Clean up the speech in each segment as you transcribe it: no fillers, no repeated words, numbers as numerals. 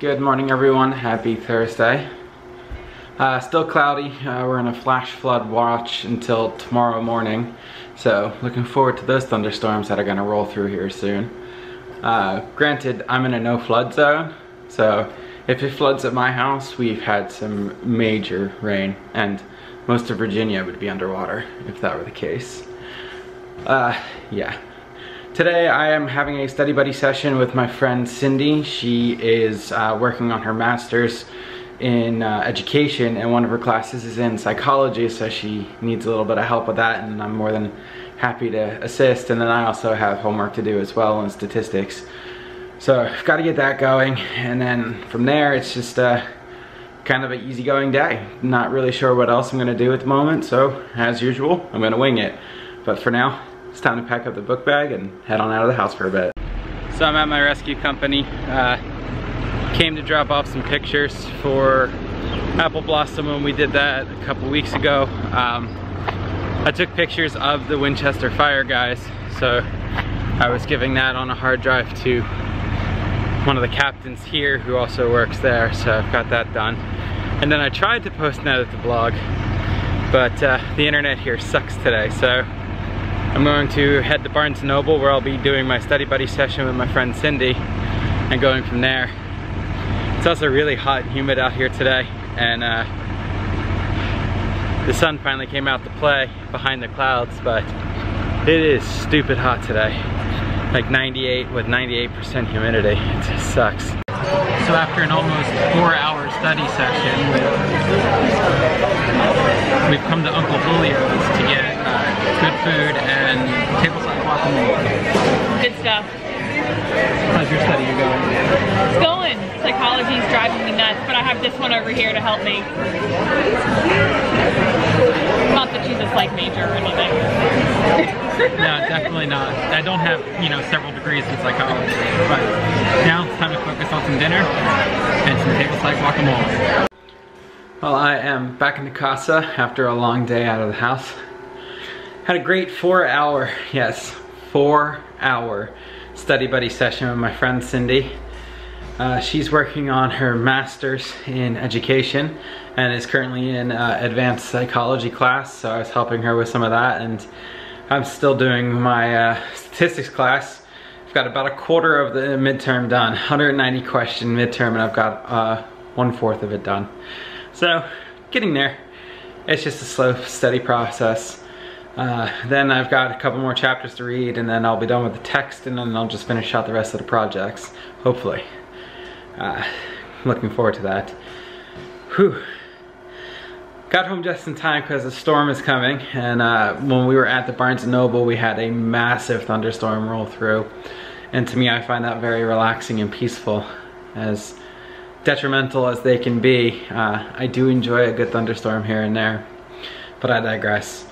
Good morning, everyone. Happy Thursday. Still cloudy. We're in a flash flood watch until tomorrow morning. So looking forward to those thunderstorms that are going to roll through here soon. Granted, I'm in a no flood zone. So if it floods at my house, we've had some major rain. And most of Virginia would be underwater if that were the case. Yeah. Today I am having a study buddy session with my friend Cindy. She is working on her master's in education, and one of her classes is in psychology, so she needs a little bit of help with that, and I'm more than happy to assist. And then I also have homework to do as well in statistics. So I've got to get that going, and then from there it's just kind of an easygoing day. Not really sure what else I'm going to do at the moment, so as usual, I'm going to wing it. But for now, it's time to pack up the book bag and head on out of the house for a bit. So I'm at my rescue company. Came to drop off some pictures for Apple Blossom when we did that a couple weeks ago. I took pictures of the Winchester Fire, guys. So I was giving that on a hard drive to one of the captains here who also works there. So I've got that done. And then I tried to post that at the blog, but the internet here sucks today. So I'm going to head to Barnes & Noble, where I'll be doing my study buddy session with my friend Cindy, and going from there. It's also really hot and humid out here today, and the sun finally came out to play behind the clouds, but it is stupid hot today. Like 98 with 98% humidity. It just sucks. So after an almost 4-hour study session, we've come to Uncle Julio's to get good food and tableside guacamole. Good stuff. How's your study going? It's going. Psychology's driving me nuts, but I have this one over here to help me. Not that she's a psych major or anything. No, definitely not. I don't have, you know, several degrees in psychology, but now it's time to focus on some dinner and some tableside guacamole. Well, I am back in the casa after a long day out of the house. Had a great 4-hour, yes, 4-hour study buddy session with my friend Cindy. She's working on her master's in education and is currently in advanced psychology class, so I was helping her with some of that, and I'm still doing my statistics class. I've got about a quarter of the midterm done, 190 question midterm, and I've got 1/4 of it done. So, getting there. It's just a slow, steady process. Then I've got a couple more chapters to read, and then I'll be done with the text, and then I'll just finish out the rest of the projects, hopefully. Looking forward to that. Whew. Got home just in time because the storm is coming, and when we were at the Barnes & Noble, we had a massive thunderstorm roll through, and to me, I find that very relaxing and peaceful. As detrimental as they can be, I do enjoy a good thunderstorm here and there, but I digress.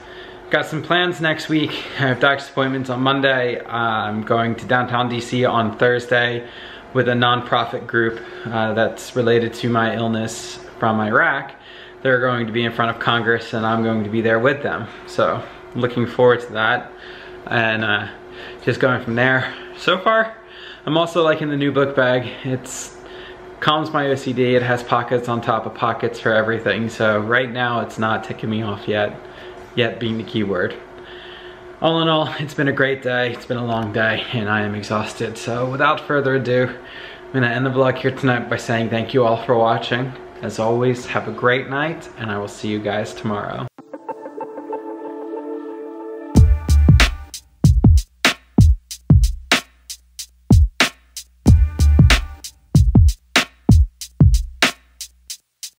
Got some plans next week. I have doctor's appointments on Monday. I'm going to downtown DC on Thursday with a nonprofit group that's related to my illness from Iraq. They're going to be in front of Congress, and I'm going to be there with them. So looking forward to that, and just going from there. So far, I'm also liking the new book bag. It calms my OCD. It has pockets on top of pockets for everything. So right now it's not ticking me off yet. Yet being the key word. All in all, it's been a great day, it's been a long day, and I am exhausted. So without further ado, I'm gonna end the vlog here tonight by saying thank you all for watching. As always, have a great night, and I will see you guys tomorrow.